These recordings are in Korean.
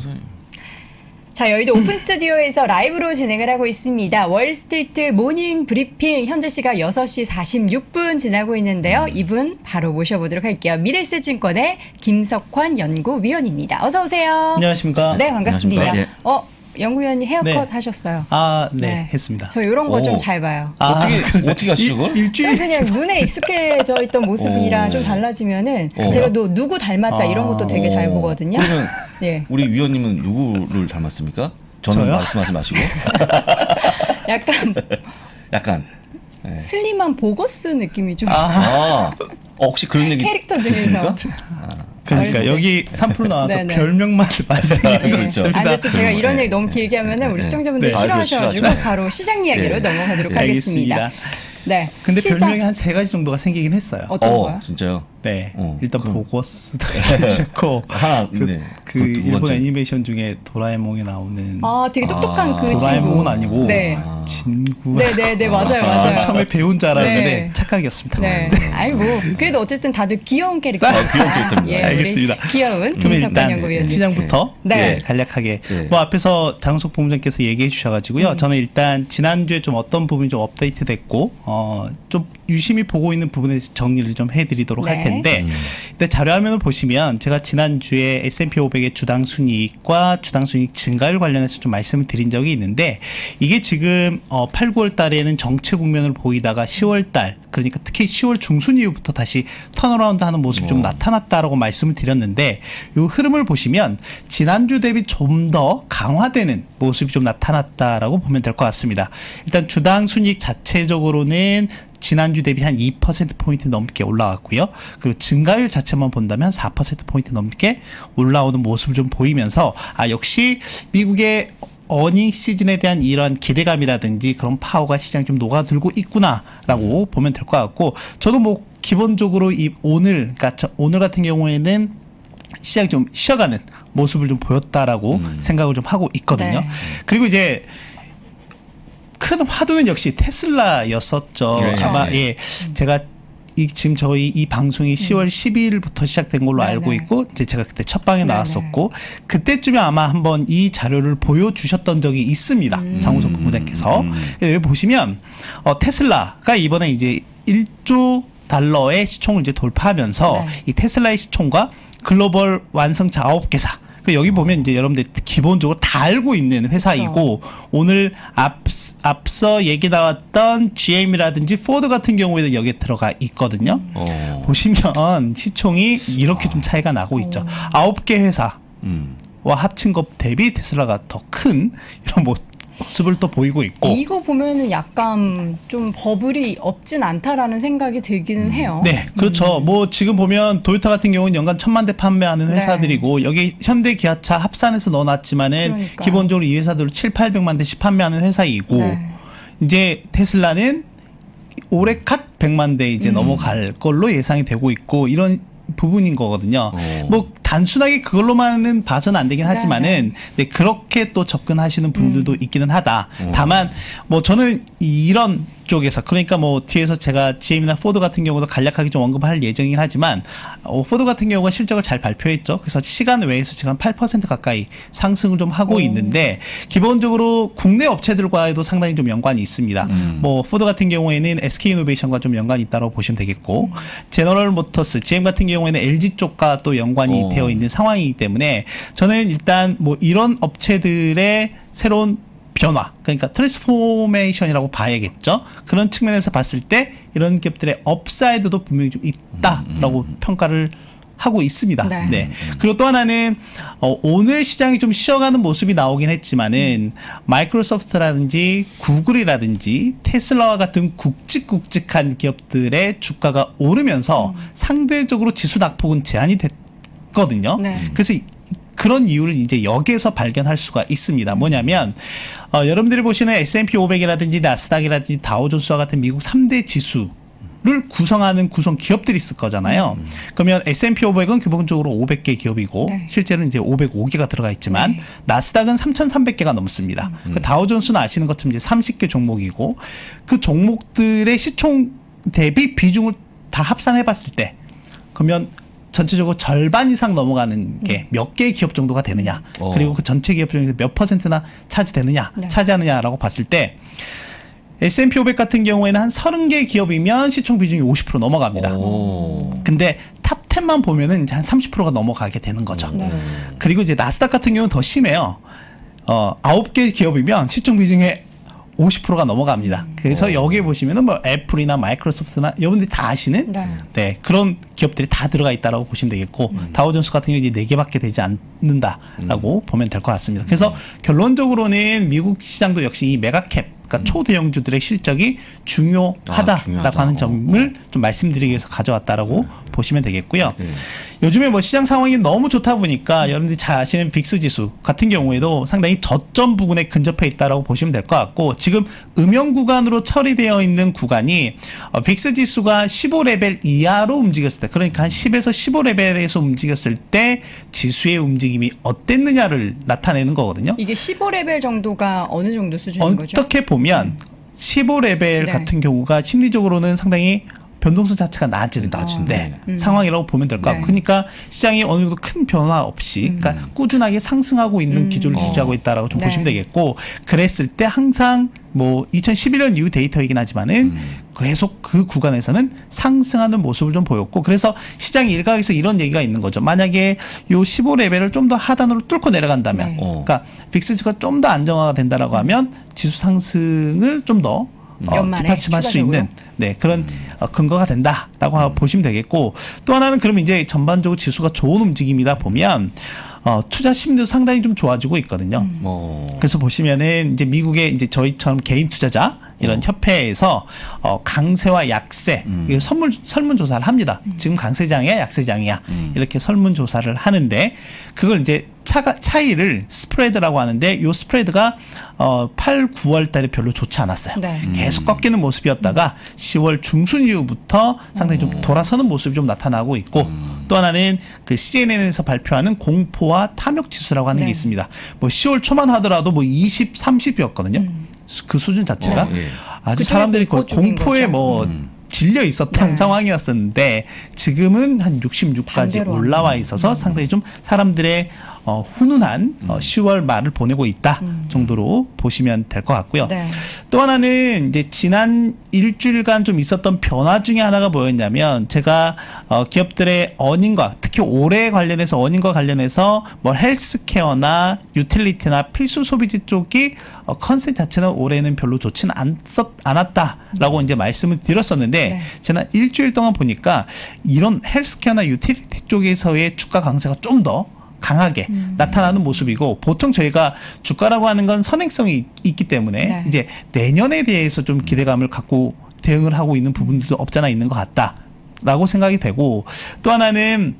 정상이에요. 자, 여의도 오픈 스튜디오에서 라이브로 진행을 하고 있습니다. 월스트리트 모닝 브리핑, 현재 시각 6시 46분 지나고 있는데요. 이분 바로 모셔보도록 할게요. 미래에셋증권의 김석환 연구위원입니다. 어서 오세요. 안녕하십니까. 네, 반갑습니다. 안녕하십니까? 예. 연구위원님 헤어컷 네. 하셨어요? 아, 네, 했습니다. 저 이런 거 좀 잘 봐요. 아, 어떻게 하시고? 일주일 그냥 눈에 익숙해져 있던 모습이랑 좀 달라지면은 제가 누구 닮았다 이런 것도 되게 잘 보거든요. 그러면 네. 우리 위원님은 누구를 닮았습니까? 저는 말씀하지 마시고. 약간 네. 슬림한 보거스 느낌이 좀. 아, 혹시 그런 얘기 캐릭터 중에서. 그러니까 여기 3프로 나와서 네네. 별명만 맞습니다. 그렇죠. 아, 근데 또 제가 이런 얘기 너무 길게 하면은 우리 시청자분들이 네. 싫어하셔가지고 바로 시장 이야기로 네. 넘어가도록 네. 하겠습니다. 네. 근데 시장... 별명이 한 3가지 정도가 생기긴 했어요. 어떤 거요? 진짜요? 네. 일단 보거스도 하셨고 하나 네. 그 일본 애니메이션 중에 도라에몽에 나오는 아 되게 똑똑한 그 친구. 도라에몽은 아니고 네. 친구. 네네네 맞아요 맞아요. 처음에 배운 줄 알았는데 네. 착각이었습니다. 네. 네. 아니 뭐 그래도 어쨌든 다들 귀여운 캐릭터. 귀여운 캐릭터입니다. 예, 알겠습니다. 귀여운 김석환 연구위원님. 시장부터 네. 네. 간략하게 네. 뭐 앞에서 장우석 본부장께서 얘기해 주셔가지고요. 저는 일단 지난주에 좀 어떤 부분이 좀 업데이트됐고 좀 유심히 보고 있는 부분에 정리를 좀 해드리도록 네. 할 텐데. 근데 자료화면을 보시면 제가 지난주에 S&P 500의 주당순이익과 주당순이익 증가율 관련해서 좀 말씀을 드린 적이 있는데 이게 지금 8, 9월 달에는 정체 국면을 보이다가 10월 달 그러니까 특히 10월 중순 이후부터 다시 턴어라운드하는 모습이 좀 나타났다라고 말씀을 드렸는데 이 흐름을 보시면 지난주 대비 좀 더 강화되는 모습이 좀 나타났다라고 보면 될 것 같습니다. 일단 주당순이익 자체적으로는 지난주 대비 한 2%포인트 넘게 올라왔고요. 그리고 증가율 자체만 본다면 4%포인트 넘게 올라오는 모습을 좀 보이면서 아 역시 미국의 어닝 시즌에 대한 이러한 기대감이라든지 그런 파워가 시장에 좀 녹아들고 있구나라고 보면 될 것 같고 저도 뭐 기본적으로 오늘 같은 경우에는 시장이 좀 쉬어가는 모습을 좀 보였다라고 생각을 좀 하고 있거든요. 네. 그리고 이제 큰 화두는 역시 테슬라였었죠. 그렇죠. 아마 예, 제가 지금 저희 이 방송이 10월 12일부터 시작된 걸로 네네. 알고 있고 이제 제가 그때 첫 방에 나왔었고 그때쯤에 아마 한번 이 자료를 보여주셨던 적이 있습니다. 장우석 본부장께서 여기 보시면 테슬라가 이번에 이제 1조 달러의 시총을 이제 돌파하면서 네. 이 테슬라의 시총과 글로벌 완성차 9개사 여기 보면 이제 여러분들 기본적으로 다 알고 있는 회사이고 그렇죠. 오늘 앞서 얘기 나왔던 GM이라든지 포드 같은 경우에도 여기에 들어가 있거든요. 보시면 시총이 이렇게 좀 차이가 나고 있죠. 9개 회사와 합친 것 대비 테슬라가 더 큰 이런 모습을 또 보이고 있고 이거 보면은 약간 좀 버블이 없진 않다라는 생각이 들기는 해요. 네, 그렇죠. 뭐 지금 보면 도요타 같은 경우는 연간 1000만 대 판매하는 회사들이고 네. 여기 현대 기아차 합산해서 넣어놨지만은 그러니까요. 기본적으로 이 회사들은 700~800만 대씩 판매하는 회사이고 네. 이제 테슬라는 올해 갓 100만 대 이제 넘어갈 걸로 예상이 되고 있고 이런 부분인 거거든요. 뭐 단순하게 그걸로만은 봐서는 안 되긴 하지만은 네, 그렇게 또 접근하시는 분들도 있기는 하다. 다만 뭐 저는 이런 쪽에서 그러니까 뭐 뒤에서 제가 GM이나 포드 같은 경우도 간략하게 좀 언급할 예정이긴 하지만 포드 같은 경우가 실적을 잘 발표했죠. 그래서 시간 외에서 지금 8% 가까이 상승을 좀 하고 있는데 기본적으로 국내 업체들과도 상당히 좀 연관이 있습니다. 뭐 포드 같은 경우에는 SK이노베이션과 좀 연관이 있다고 보시면 되겠고 제너럴 모터스, GM 같은 경우에는 LG 쪽과 또 연관이 되어 있는 상황이기 때문에 저는 일단 뭐 이런 업체들의 새로운 변화, 그러니까 트랜스포메이션이라고 봐야겠죠. 그런 측면에서 봤을 때 이런 기업들의 업사이드도 분명히 좀 있다라고 평가를 하고 있습니다. 네. 네. 그리고 또 하나는 오늘 시장이 좀 쉬어가는 모습이 나오긴 했지만은 마이크로소프트라든지 구글이라든지 테슬라와 같은 굵직굵직한 기업들의 주가가 오르면서 상대적으로 지수 낙폭은 제한이 됐거든요. 네. 그래서 그런 이유를 이제 여기에서 발견할 수가 있습니다. 뭐냐면 여러분들이 보시는 S&P 500이라든지 나스닥이라든지 다우존스와 같은 미국 3대 지수를 구성하는 구성 기업들이 있을 거잖아요. 그러면 S&P 500은 기본적으로 500개 기업이고 네. 실제로는 이제 505개가 들어가 있지만 네. 나스닥은 3,300개가 넘습니다. 그 다우존스는 아시는 것처럼 이제 30개 종목이고 그 종목들의 시총 대비 비중을 다 합산해봤을 때 그러면 전체적으로 절반 이상 넘어가는 게 몇 개의 기업 정도가 되느냐, 그리고 그 전체 기업 중에서 몇 퍼센트나 차지되느냐, 차지하느냐라고 봤을 때 S&P 500 같은 경우에는 한 30개 기업이면 시총 비중이 50% 넘어갑니다. 근데 탑 10만 보면은 한 30%가 넘어가게 되는 거죠. 그리고 이제 나스닥 같은 경우는 더 심해요. 9개 기업이면 시총 비중의 50%가 넘어갑니다. 그래서 여기에 보시면은 뭐 애플이나 마이크로소프트나 여러분들이 다 아시는 그런 기업들이 다 들어가 있다라고 보시면 되겠고, 다우존스 같은 경우 이제 4개밖에 되지 않는다라고 보면 될 것 같습니다. 그래서 결론적으로는 미국 시장도 역시 이 메가캡, 그러니까 초대형주들의 실적이 중요하다라고 하는 점을 좀 말씀드리기 위해서 가져왔다라고 보시면 되겠고요. 요즘에 뭐 시장 상황이 너무 좋다 보니까 여러분들이 잘 아시는 빅스 지수 같은 경우에도 상당히 저점 부근에 근접해 있다라고 보시면 될 것 같고, 지금 음영 구간으로 처리되어 있는 구간이 빅스 지수가 15레벨 이하로 움직였을 때, 그러니까 한 10에서 15레벨에서 움직였을 때 지수의 움직임이 어땠느냐를 나타내는 거거든요. 이게 15레벨 정도가 어느 정도 수준인 거죠? 어떻게 보면 15레벨 같은 경우가 심리적으로는 상당히 변동성 자체가 낮은데 상황이라고 보면 될 것 같고, 그러니까 시장이 어느 정도 큰 변화 없이 그러니까 꾸준하게 상승하고 있는 기조를 유지하고 있다라고 좀 보시면 되겠고, 그랬을 때 항상 뭐 2011년 이후 데이터이긴 하지만은 계속 그 구간에서는 상승하는 모습을 좀 보였고, 그래서 시장 일각에서 이런 얘기가 있는 거죠. 만약에 요 15레벨을 좀 더 하단으로 뚫고 내려간다면, 그러니까 빅스지수가 좀 더 안정화가 된다라고 하면 지수 상승을 좀 더 뒷받침할 수 있는 그런 근거가 된다라고 보시면 되겠고, 또 하나는 그럼 이제 전반적으로 지수가 좋은 움직임이다 보면 투자 심리도 상당히 좀 좋아지고 있거든요. 그래서 보시면은 이제 미국의 이제 저희처럼 개인 투자자 이런 협회에서 강세와 약세 설문조사를 합니다. 지금 강세장이야 약세장이야 이렇게 설문조사를 하는데, 그걸 이제 차이를 스프레드라고 하는데, 요 스프레드가 8, 9월 달에 별로 좋지 않았어요. 계속 꺾이는 모습이었다가 10월 중순 이후부터 상당히 좀 돌아서는 모습이 좀 나타나고 있고, 또 하나는 그 CNN에서 발표하는 공포와 탐욕 지수라고 하는 게 있습니다. 뭐 10월 초만 하더라도 뭐 20, 30이었거든요. 그 수준 자체가 아주 그 사람들이 거의 공포에 뭐 질려 있었던 상황이었었는데, 지금은 한 66까지 올라와 있어서 상당히 좀 사람들의 훈훈한 10월 말을 보내고 있다 정도로 보시면 될 것 같고요. 또 하나는 이제 지난 일주일간 좀 있었던 변화 중에 하나가 뭐였냐면, 제가 기업들의 어닝과 특히 올해 관련해서 어닝과 관련해서 뭐 헬스케어나 유틸리티나 필수 소비재 쪽이 컨셉 자체는 올해는 별로 좋지는 않았다라고 이제 말씀을 드렸었는데, 지난 일주일 동안 보니까 이런 헬스케어나 유틸리티 쪽에서의 주가 강세가 좀 더 강하게 나타나는 모습이고, 보통 저희가 주가라고 하는 건 선행성이 있기 때문에 이제 내년에 대해서 좀 기대감을 갖고 대응을 하고 있는 부분들도 없잖아 있는 것 같다라고 생각이 되고, 또 하나는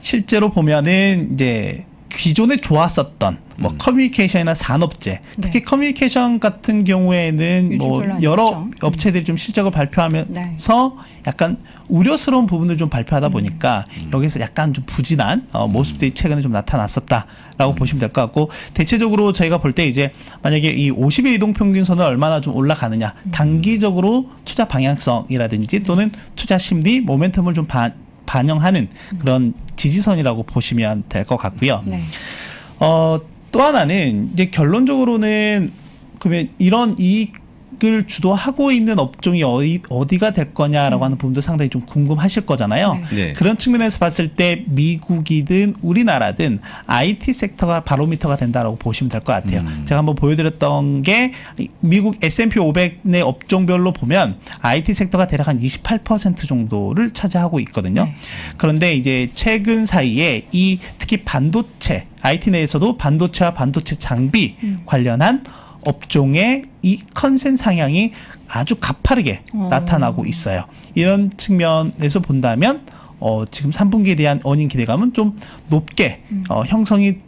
실제로 보면은 이제 기존에 좋았었던 뭐 커뮤니케이션이나 산업재, 특히 커뮤니케이션 같은 경우에는 뭐 여러 업체들이 좀 실적을 발표하면서 약간 우려스러운 부분을 좀 발표하다 보니까 여기서 약간 좀 부진한 모습들이 최근에 좀 나타났었다라고 보시면 될 것 같고, 대체적으로 저희가 볼 때 이제 만약에 이 50일 이동 평균선을 얼마나 좀 올라가느냐, 단기적으로 투자 방향성이라든지 또는 투자 심리, 모멘텀을 좀 반영하는 그런 지지선이라고 보시면 될 것 같고요. 또 하나는 이제 결론적으로는 그러면 이런 이익을 주도하고 있는 업종이 어디가 될 거냐라고 하는 부분도 상당히 좀 궁금하실 거잖아요. 그런 측면에서 봤을 때 미국이든 우리나라든 IT 섹터가 바로미터가 된다라고 보시면 될 것 같아요. 제가 한번 보여드렸던 게 미국 S&P 500 내 업종별로 보면 IT 섹터가 대략 한 28% 정도를 차지하고 있거든요. 그런데 이제 최근 사이에 이 특히 반도체, IT 내에서도 반도체와 반도체 장비 관련한 업종의 이 컨센 상향이 아주 가파르게 나타나고 있어요. 이런 측면에서 본다면 지금 3분기에 대한 어닝 기대감은 좀 높게 형성이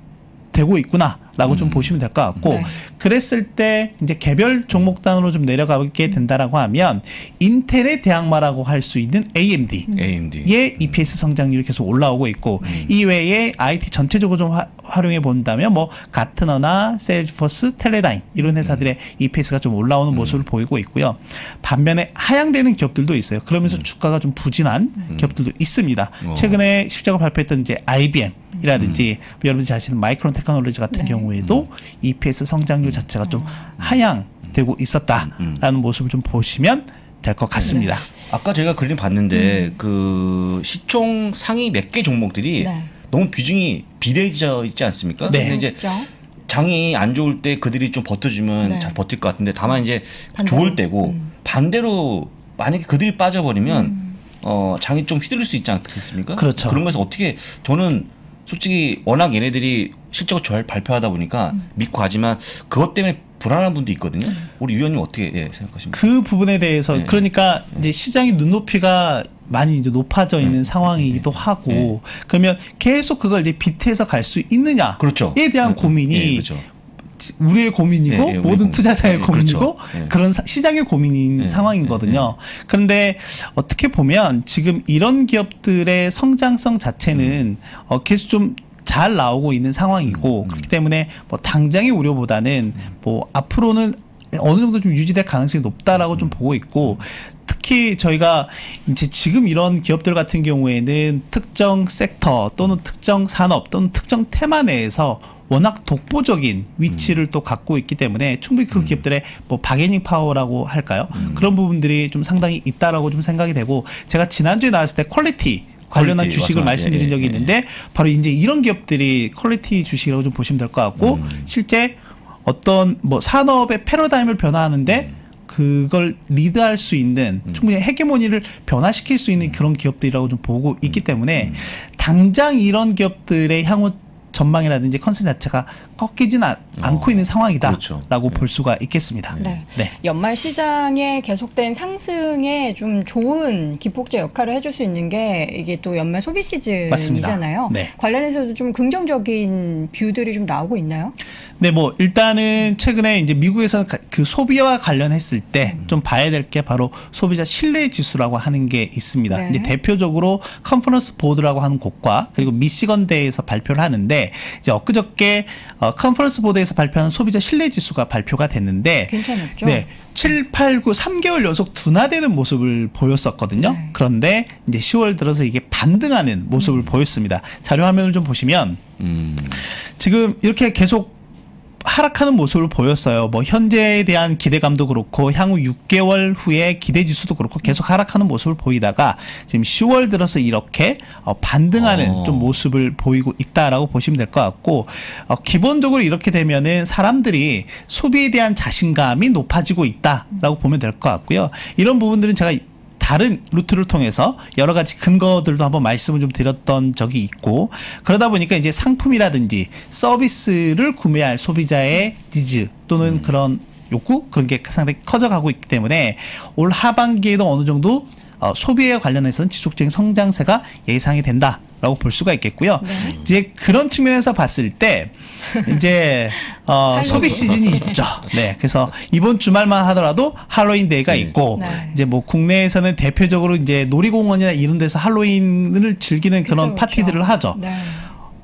되고 있구나 라고 좀 보시면 될 것 같고, 네. 그랬을 때 이제 개별 종목단으로 좀 내려가게 된다라고 하면 인텔의 대항마라고 할 수 있는 AMD의 EPS 성장률이 계속 올라오고 있고, 이외에 IT 전체적으로 좀 활용해 본다면 뭐 가트너나 세일즈포스, 텔레다인 이런 회사들의 EPS가 좀 올라오는 모습을 보이고 있고요. 반면에 하향되는 기업들도 있어요. 그러면서 주가가 좀 부진한 기업들도 있습니다. 최근에 실적을 발표했던 이제 IBM 이라든지 여러분 자신의 마이크론 테크놀로지 같은 네. 경우에도 EPS 성장률 자체가 좀 하향되고 있었다라는 모습을 좀 보시면 될 것 같습니다. 네. 아까 제가 그림 봤는데 그 시총 상위 몇 개 종목들이 네. 너무 비중이 비례해져 있지 않습니까? 네. 근데 이제 장이 안 좋을 때 그들이 좀 버텨주면 네. 잘 버틸 것 같은데, 다만 이제 반대로. 좋을 때고 반대로 만약에 그들이 빠져버리면 장이 좀 휘둘릴 수 있지 않겠습니까? 그렇죠. 그런 거에서 어떻게, 저는 솔직히 워낙 얘네들이 실적을 잘 발표하다 보니까 믿고 가지만 그것 때문에 불안한 분도 있거든요. 우리 위원님 어떻게 예, 생각하십니까? 그 부분에 대해서 네. 그러니까 이제 시장의 눈높이가 많이 이제 높아져 있는 상황이기도 하고 그러면 계속 그걸 이제 비트해서 갈 수 있느냐에 그렇죠. 대한 고민이 그렇죠. 우리의 고민이고 네, 네, 모든 고민. 투자자의 고민이고 그렇죠. 그런 시장의 고민인 상황이거든요. 그런데 어떻게 보면 지금 이런 기업들의 성장성 자체는 계속 좀 잘 나오고 있는 상황이고 그렇기 때문에 뭐 당장의 우려보다는 뭐 앞으로는 어느 정도 좀 유지될 가능성이 높다라고 좀 보고 있고, 특히 저희가 이제 지금 이런 기업들 같은 경우에는 특정 섹터 또는 특정 산업 또는 특정 테마 내에서 워낙 독보적인 위치를 또 갖고 있기 때문에 충분히 그 기업들의 뭐 바게닝 파워라고 할까요? 그런 부분들이 좀 상당히 있다라고 좀 생각이 되고, 제가 지난주에 나왔을 때 퀄리티 관련한 주식을 말씀드린 적이 있는데 바로 이제 이런 기업들이 퀄리티 주식이라고 좀 보시면 될 것 같고 실제 어떤 뭐 산업의 패러다임을 변화하는데 그걸 리드할 수 있는 충분히 헤게모니를 변화시킬 수 있는 그런 기업들이라고 좀 보고 있기 때문에 당장 이런 기업들의 향후 전망이라든지 컨셉 자체가 꺾이진 않고 있는 상황이다라고 그렇죠. 볼 수가 있겠습니다. 네. 네. 연말 시장에 계속된 상승에 좀 좋은 기폭제 역할을 해줄 수 있는 게 이게 또 연말 소비 시즌이잖아요. 네. 관련해서도 좀 긍정적인 뷰들이 좀 나오고 있나요? 네, 뭐 일단은 최근에 이제 미국에서 그 소비와 관련했을 때 좀 봐야 될 게 바로 소비자 신뢰 지수라고 하는 게 있습니다. 네. 이제 대표적으로 컨퍼런스 보드라고 하는 곳과 그리고 미시건대에서 발표를 하는데, 이제 엊그저께 컨퍼런스 보드에서 발표한 소비자 신뢰지수가 발표가 됐는데 괜찮았죠? 네, 7, 8, 9, 3개월 연속 둔화되는 모습을 보였었거든요. 네. 그런데 이제 10월 들어서 이게 반등하는 모습을 보였습니다. 자료 화면을 좀 보시면 지금 이렇게 계속 하락하는 모습을 보였어요. 뭐 현재에 대한 기대감도 그렇고 향후 6개월 후에 기대지수도 그렇고 계속 하락하는 모습을 보이다가 지금 10월 들어서 이렇게 반등하는 좀 모습을 보이고 있다라고 보시면 될 것 같고, 기본적으로 이렇게 되면은 사람들이 소비에 대한 자신감이 높아지고 있다라고 보면 될 것 같고요. 이런 부분들은 제가 다른 루트를 통해서 여러 가지 근거들도 한번 말씀을 좀 드렸던 적이 있고, 그러다 보니까 이제 상품이라든지 서비스를 구매할 소비자의 니즈 또는 그런 욕구, 그런 게 상당히 커져가고 있기 때문에 올 하반기에도 어느 정도 소비에 관련해서는 지속적인 성장세가 예상이 된다라고 볼 수가 있겠고요. 네. 이제 그런 측면에서 봤을 때 이제 소비 시즌이 있죠. 네, 그래서 이번 주말만 하더라도 할로윈 데이가 있고 네. 이제 뭐 국내에서는 대표적으로 이제 놀이공원이나 이런 데서 할로윈을 즐기는 그런 파티들을 하죠. 네.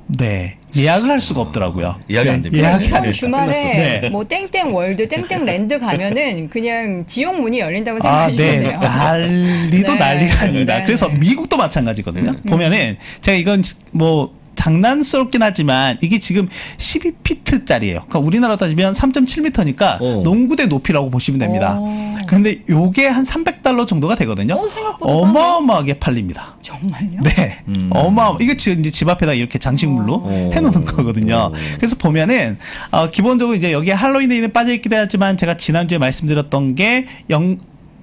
네. 예약을 할 수가 없더라고요. 예약이 안 됩니다. 예약이 이번 안 주말에 네. 뭐 땡땡 월드, 땡땡 랜드 가면은 그냥 지옥 문이 열린다고 생각하시면 돼요. 난리도 네. 난리가 아닙니다. 네. 그래서 미국도 마찬가지거든요. 보면은 제가 이건 뭐 장난스럽긴 하지만 이게 지금 12피트짜리예요. 그러니까 우리나라 따지면 3.7m니까 농구대 높이라고 보시면 됩니다. 근데 요게 한 $300 정도가 되거든요. 어마어마하게 팔립니다. 정말요? 네. 이거 지금 이제 집 앞에다 이렇게 장식물로 해놓는 거거든요. 그래서 보면은 기본적으로 이제 여기에 할로윈데이는 빠져있기도 하지만 제가 지난주에 말씀드렸던 게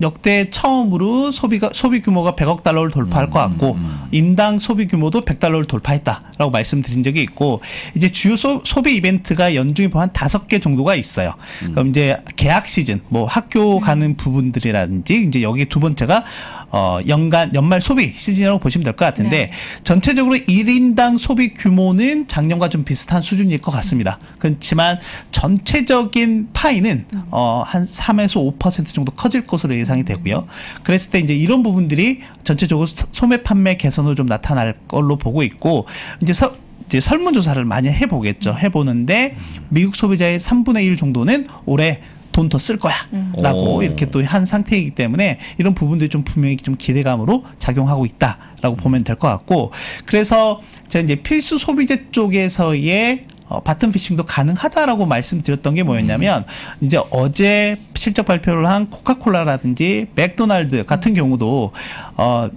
역대 처음으로 소비 규모가 $100억 돌파할 것 같고 인당 소비 규모도 $100를 돌파했다라고 말씀드린 적이 있고, 이제 주요 소비 이벤트가 연중에 보면 한 5개 정도가 있어요. 그럼 이제 개학 시즌, 뭐 학교 가는 부분들이라든지 이제 여기 두 번째가 연간 연말 소비 시즌이라고 보시면 될 것 같은데 네. 전체적으로 1인당 소비 규모는 작년과 좀 비슷한 수준일 것 같습니다. 그렇지만 전체적인 파이는 한 3에서 5% 정도 커질 것으로 예상이 되고요. 그랬을 때 이제 이런 부분들이 전체적으로 소매 판매 개선으로 좀 나타날 걸로 보고 있고 이제 설문조사를 많이 해보겠죠. 해보는데 미국 소비자의 3분의 1 정도는 올해 돈 더 쓸 거야 라고 이렇게 또 한 상태이기 때문에 이런 부분들이 좀 분명히 좀 기대감으로 작용하고 있다라고 보면 될 것 같고, 그래서 제가 이제 필수 소비재 쪽에서의 바텀피싱도 가능하다라고 말씀드렸던 게 뭐였냐면 이제 어제 실적 발표를 한 코카콜라라든지 맥도날드 같은 경우도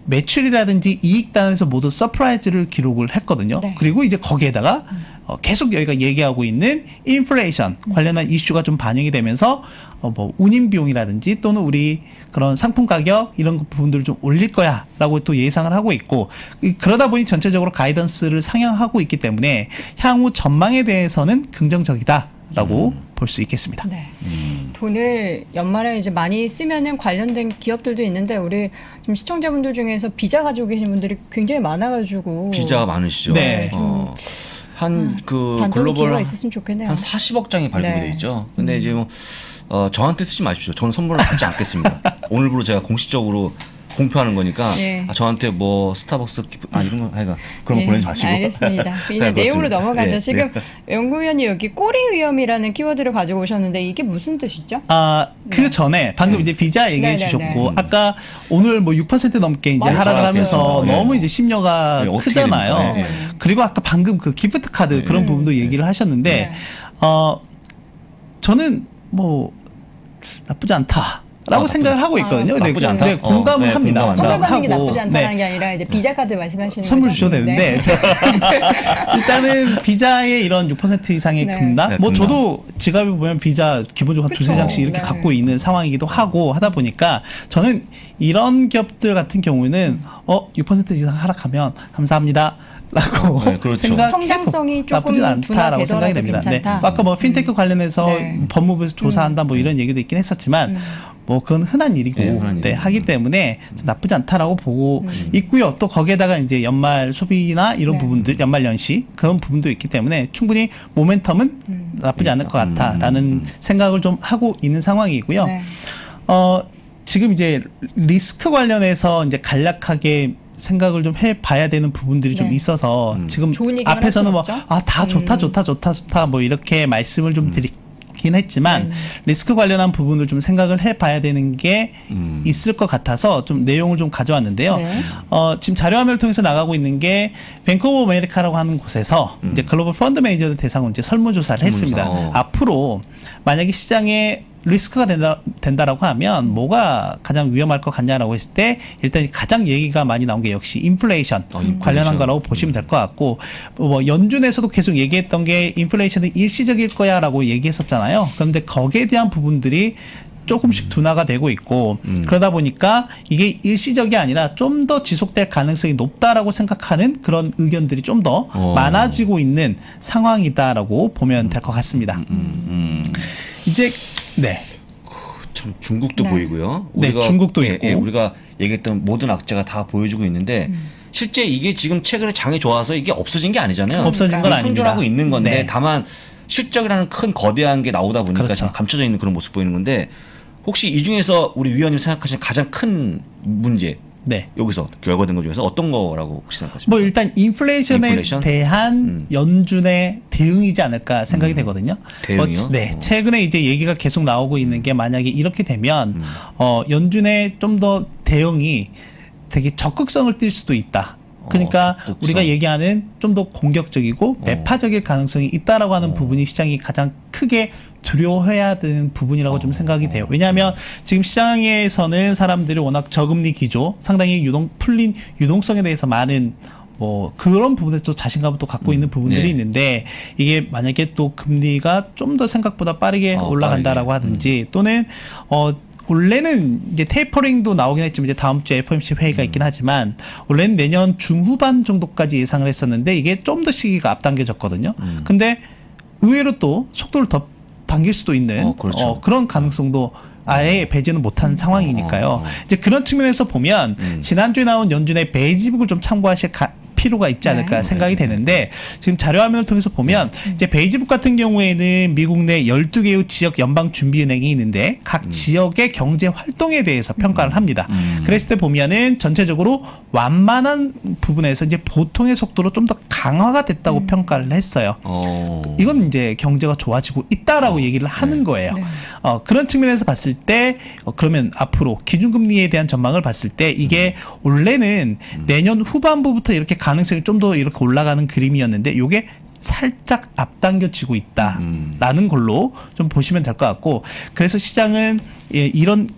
매출이라든지 이익 단에서 모두 서프라이즈를 기록을 했거든요. 네. 그리고 이제 거기에다가 계속 여기가 얘기하고 있는 인플레이션 관련한 이슈가 좀 반영이 되면서 뭐 운임 비용이라든지 또는 우리 그런 상품 가격 이런 부분들을 좀 올릴 거야 라고 또 예상을 하고 있고, 그러다 보니 전체적으로 가이던스를 상향하고 있기 때문에 향후 전망에 대해서는 긍정적이다 라고 볼 수 있겠습니다. 네. 돈을 연말에 이제 많이 쓰면은 관련된 기업들도 있는데 우리 지금 시청자분들 중에서 비자 가지고 계신 분들이 굉장히 많아가지고 비자가 많으시죠. 네. 한 그 글로벌 있었으면 좋겠네요. 한 40억 장이 발급이 네. 돼 있죠. 근데 이제 뭐 저한테 쓰지 마십시오. 저는 선물을 받지 않겠습니다. 오늘부로 제가 공식적으로 공표하는 거니까 네. 저한테 뭐 스타벅스 이런 거 하여간 그런 거 네. 보내지 마시고. 알겠습니다. 이제 내용으로 넘어가죠. 네. 지금 네. 연구위원이 여기 꼬리 위험이라는 키워드를 가지고 오셨는데 이게 무슨 뜻이죠? 네. 그 전에 방금 네. 이제 비자 얘기해 네. 주셨고 네. 아까 오늘 뭐 6% 넘게 이제 하락을 하면서 네. 너무 이제 심려가 네. 크잖아요. 네. 그리고 아까 방금 그 기프트 카드 네. 그런 부분도 얘기를 하셨는데 네. 저는 뭐 나쁘지 않다. 라고 생각을 하고 있거든요. 나쁘지 않다. 네, 공감을 합니다. 선물 받는 게 나쁘지 않다는 네. 게 아니라 이제 비자 카드 말씀하시는 선물 거죠? 주셔도 되는데 일단은 비자의 이런 6% 이상의 네. 급락 네, 뭐 금락. 저도 지갑에 보면 비자 기본적으로 그쵸. 두세 장씩 이렇게 네. 갖고 있는 상황이기도 하고 하다 보니까 저는 이런 기업들 같은 경우에는 6% 이상 하락하면 감사합니다. 라고 네, 그렇죠. 성장성이 조금 둔화되더라도 생각이 됩니다. 괜찮다. 네. 아까 뭐 핀테크 관련해서 네. 법무부에서 조사한다 뭐 이런 얘기도 있긴 했었지만 뭐 그건 흔한 일이고 네, 흔한 네, 하기 때문에 나쁘지 않다라고 보고 있고요. 또 거기에다가 이제 연말 소비나 이런 네. 부분들 연말 연시 그런 부분도 있기 때문에 충분히 모멘텀은 나쁘지 않을 것 같다라는 생각을 좀 하고 있는 상황이고요. 네. 지금 이제 리스크 관련해서 이제 간략하게 생각을 좀 해봐야 되는 부분들이 네. 좀 있어서 지금 앞에서는 뭐 다 좋다 뭐 이렇게 말씀을 좀 드리긴 했지만 리스크 관련한 부분을 좀 생각을 해봐야 되는 게 있을 것 같아서 좀 내용을 좀 가져왔는데요. 네. 지금 자료화면을 통해서 나가고 있는 게 뱅크 오브 아메리카라고 하는 곳에서 이제 글로벌 펀드 매니저들 대상으로 이제 설문조사를 했습니다. 앞으로 만약에 시장에 리스크가 된다라고 하면 뭐가 가장 위험할 것 같냐라고 했을 때 일단 가장 얘기가 많이 나온 게 역시 인플레이션 관련한 거라고 보시면 될 것 같고, 뭐 연준에서도 계속 얘기했던 게 인플레이션은 일시적일 거야라고 얘기했었잖아요. 그런데 거기에 대한 부분들이 조금씩 둔화가 되고 있고 그러다 보니까 이게 일시적이 아니라 좀 더 지속될 가능성이 높다라고 생각하는 그런 의견들이 좀 더 많아지고 있는 상황이다라고 보면 될 것 같습니다. 이제 네. 참 중국도 네. 보이고요. 우리가 네, 중국도 있고 우리가 얘기했던 모든 악재가 다 보여주고 있는데 실제 이게 지금 최근에 장이 좋아서 이게 없어진 게 아니잖아요. 없어진 건 아닙니다. 손절하고 있는 건데 네. 다만 실적이라는 큰 거대한 게 나오다 보니까 그렇죠. 감춰져 있는 그런 모습 보이는 건데, 혹시 이 중에서 우리 위원님 생각하시는 가장 큰 문제 네. 여기서 결과된 것 중에서 어떤 거라고 혹시 생각하십니까? 뭐 일단 인플레이션에 대한 연준의 대응이지 않을까 생각이 되거든요. 대응이요? 네. 최근에 이제 얘기가 계속 나오고 있는 게 만약에 이렇게 되면 연준의 좀 더 대응이 되게 적극성을 띨 수도 있다. 그러니까 우리가 얘기하는 좀 더 공격적이고 매파적일 가능성이 있다라고 하는 부분이 시장이 가장 크게 두려워해야 되는 부분이라고 좀 생각이 돼요. 왜냐하면 지금 시장에서는 사람들이 워낙 저금리 기조, 상당히 풀린 유동성에 대해서 많은 뭐 그런 부분에 또 자신감을 또 갖고 있는 부분들이 네. 있는데, 이게 만약에 또 금리가 좀 더 생각보다 빠르게 올라간다라고 하든지 또는 원래는 이제 테이퍼링도 나오긴 했지만 이제 다음 주에 FOMC 회의가 있긴 하지만 원래는 내년 중후반 정도까지 예상을 했었는데 이게 좀 더 시기가 앞당겨졌거든요. 근데 의외로 또 속도를 더 당길 수도 있는 그렇죠. 그런 가능성도 아예 배제는 못한 상황이니까요. 이제 그런 측면에서 보면 지난주에 나온 연준의 베이지북을 좀 참고하실 필요가 있지 않을까 생각이 되는데, 지금 자료화면을 통해서 보면 이제 베이지북 같은 경우에는 미국 내 12개의 지역 연방준비은행이 있는데 각 지역의 경제 활동에 대해서 평가를 합니다. 그랬을 때 보면은 전체적으로 완만한 부분에서 이제 보통의 속도로 좀 더 강화가 됐다고 평가를 했어요. 이건 이제 경제가 좋아지고 있다라고 얘기를 하는 거예요. 그런 측면에서 봤을 때 그러면 앞으로 기준금리에 대한 전망을 봤을 때 이게 원래는 내년 후반부부터 이렇게 가능성이 좀 더 이렇게 올라가는 그림이었는데 요게 살짝 앞당겨지고 있다라는 걸로 좀 보시면 될 것 같고, 그래서 시장은 이런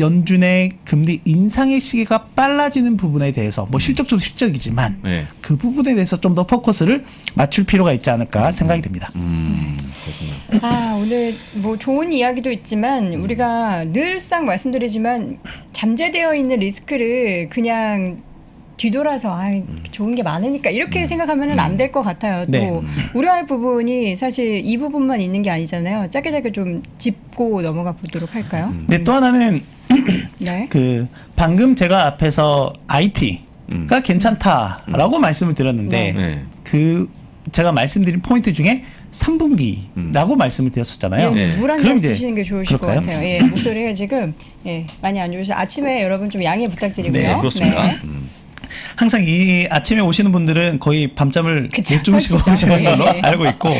연준의 금리 인상의 시기가 빨라지는 부분에 대해서 뭐 실적도 실적이지만 그 부분에 대해서 좀 더 포커스를 맞출 필요가 있지 않을까 생각이 됩니다. 아, 오늘 뭐 좋은 이야기도 있지만 우리가 늘상 말씀드리지만 잠재되어 있는 리스크를 그냥 뒤돌아서 좋은 게 많으니까 이렇게 생각하면 안 될 것 같아요. 또 우려할 부분이 사실 이 부분만 있는 게 아니잖아요. 짧게 짧게 좀 짚고 넘어가 보도록 할까요? 네, 또 하나는 그 방금 제가 앞에서 IT가 괜찮다라고 말씀을 드렸는데 그 제가 말씀드린 포인트 중에 3분기라고 말씀을 드렸었잖아요. 물 한 잔 드시는 게 좋으실 것 같아요. 예, 목소리가 지금 많이 안 좋으셔서 아침에 여러분 좀 양해 부탁드리고요. 네, 그렇습니다. 네. 항상 이 아침에 오시는 분들은 거의 밤잠을 못 주무시고 오시는 걸로 알고 있고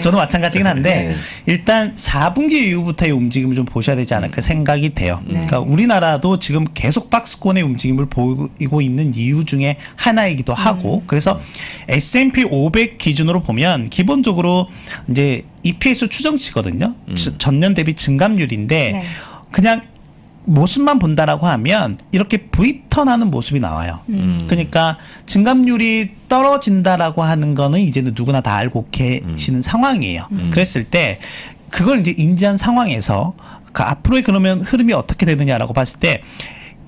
저도 마찬가지긴 한데 일단 4분기 이후부터의 움직임을 좀 보셔야 되지 않을까 생각이 돼요. 그러니까 우리나라도 지금 계속 박스권의 움직임을 보이고 있는 이유 중에 하나이기도 하고, 그래서 S&P 500 기준으로 보면 기본적으로 이제 EPS 추정치거든요. 전년 대비 증감률인데 그냥 모습만 본다라고 하면 이렇게 V턴하는 모습이 나와요. 그러니까 증감률이 떨어진다라고 하는 거는 이제는 누구나 다 알고 계시는 상황이에요. 그랬을 때 그걸 이제 인지한 상황에서 그 앞으로의 그러면 흐름이 어떻게 되느냐라고 봤을 때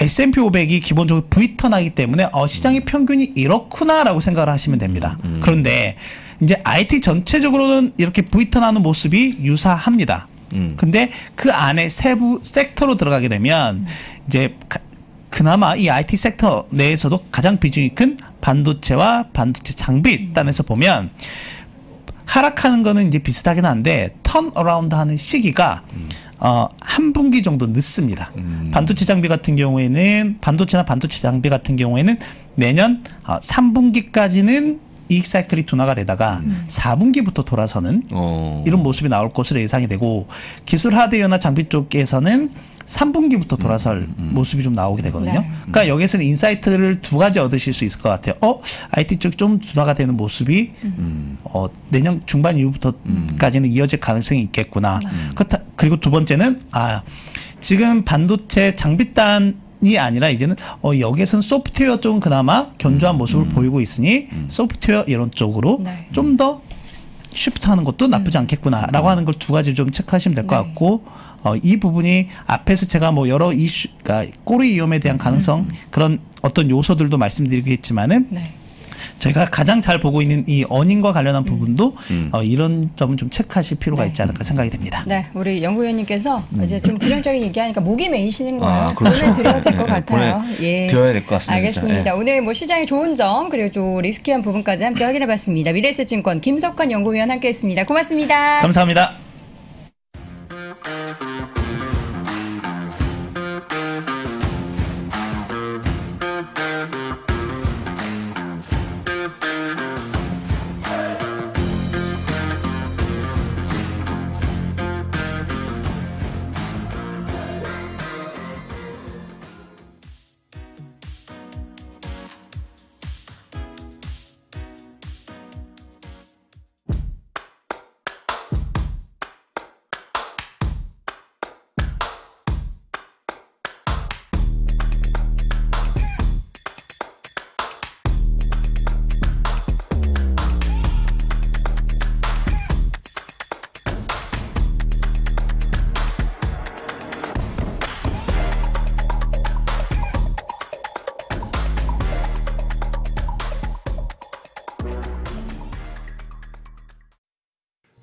S&P 500이 기본적으로 V턴하기 때문에 시장의 평균이 이렇구나라고 생각을 하시면 됩니다. 그런데 이제 IT 전체적으로는 이렇게 V턴하는 모습이 유사합니다. 근데 그 안에 세부 섹터로 들어가게 되면 이제 그나마 이 IT 섹터 내에서도 가장 비중이 큰 반도체와 반도체 장비 단에서 보면 하락하는 거는 이제 비슷하긴 한데 턴어라운드 하는 시기가 한 분기 정도 늦습니다. 반도체 장비 같은 경우에는 내년 3분기까지는 이익 사이클이 둔화가 되다가 4분기부터 돌아서는 이런 모습이 나올 것으로 예상이 되고, 기술 하드웨어나 장비 쪽에서는 3분기부터 돌아설 모습이 좀 나오게 되거든요. 그러니까 여기서는 인사이트를 두 가지 얻으실 수 있을 것 같아요. IT 쪽이 좀 둔화가 되는 모습이 내년 중반 이후부터까지는 이어질 가능성이 있겠구나. 그리고 두 번째는 지금 반도체 장비단 이 아니라 이제는 여기에서는 소프트웨어 쪽은 그나마 견조한 모습을 보이고 있으니 소프트웨어 이런 쪽으로 좀 더 쉬프트하는 것도 나쁘지 않겠구나라고 하는 걸 두 가지 좀 체크하시면 될 것 같고, 이 부분이 앞에서 제가 뭐 여러 이슈, 그러니까 꼬리 위험에 대한 가능성 그런 어떤 요소들도 말씀드리겠지만은 저희가 가장 잘 보고 있는 이 어닝과 관련한 부분도 이런 점은 좀 체크하실 필요가 있지 않을까 생각이 됩니다. 네, 우리 연구위원님께서 이제 좀 부정적인 얘기하니까 목이 메이시는 거예요. 보내드려야 될 것 같아요. 보내드려야 될 것 같습니다. 알겠습니다. 오늘 뭐 시장의 좋은 점 그리고 또 리스키한 부분까지 함께 확인해봤습니다. 미래에셋증권 김석환 연구위원 함께했습니다. 고맙습니다. 감사합니다.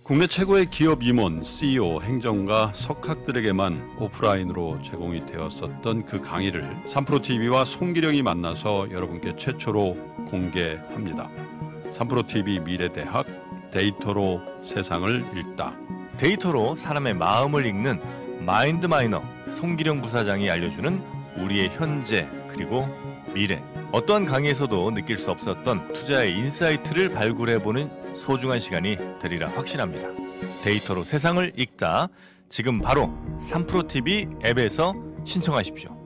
국내 최고의 기업 임원, CEO, 행정가, 석학들에게만 오프라인으로 제공이 되었었던 그 강의를 삼프로TV와 송기령이 만나서 여러분께 최초로 공개합니다. 삼프로TV 미래대학, 데이터로 세상을 읽다. 데이터로 사람의 마음을 읽는 마인드마이너 송기령 부사장이 알려주는 우리의 현재 그리고 미래, 어떠한 강의에서도 느낄 수 없었던 투자의 인사이트를 발굴해보는 소중한 시간이 되리라 확신합니다. 데이터로 세상을 읽다. 지금 바로 삼프로TV 앱에서 신청하십시오.